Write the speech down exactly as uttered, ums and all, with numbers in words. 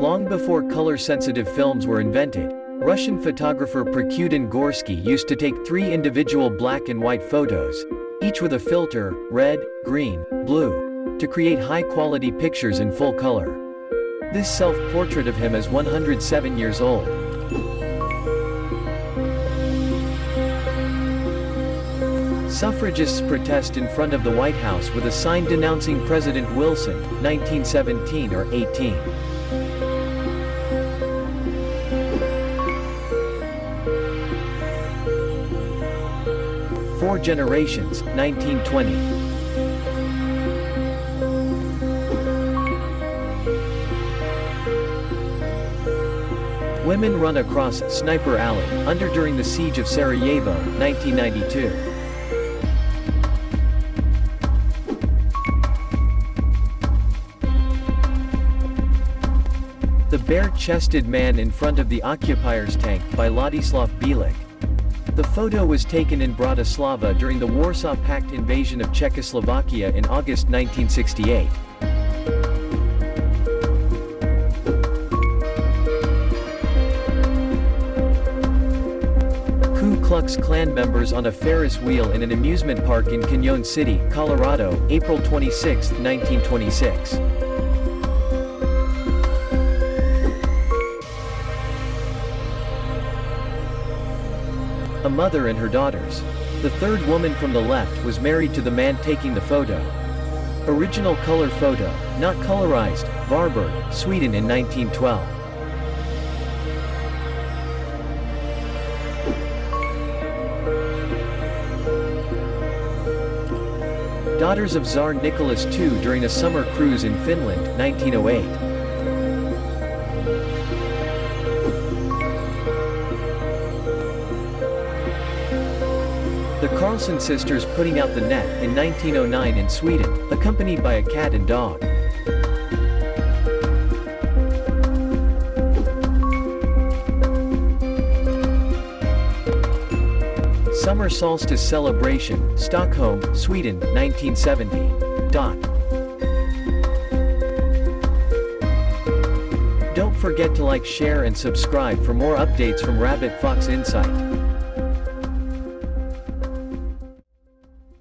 Long before color-sensitive films were invented, Russian photographer Prokudin-Gorsky used to take three individual black and white photos, each with a filter, red, green, blue, to create high-quality pictures in full color. This self-portrait of him is one hundred seven years old. Suffragists protest in front of the White House with a sign denouncing President Wilson, nineteen seventeen or eighteen. Four Generations, nineteen twenty. Women run across Sniper Alley, under during the siege of Sarajevo, nineteen ninety-two. The Bare-Chested Man in Front of the Occupier's Tank by Ladislav Bielik. The photo was taken in Bratislava during the Warsaw Pact invasion of Czechoslovakia in August nineteen sixty-eight. Ku Klux Klan members on a Ferris wheel in an amusement park in Cañon City, Colorado, April twenty-sixth, nineteen twenty-six. A mother and her daughters. The third woman from the left was married to the man taking the photo. Original color photo, not colorized, Varberg, Sweden in nineteen twelve. Daughters of Tsar Nicholas the Second during a summer cruise in Finland, nineteen oh eight. The Carlson sisters putting out the net in nineteen oh nine in Sweden, accompanied by a cat and dog. Summer Solstice Celebration, Stockholm, Sweden, nineteen seventy. Dot. Don't forget to like, share and subscribe for more updates from Rabbit Fox Insight.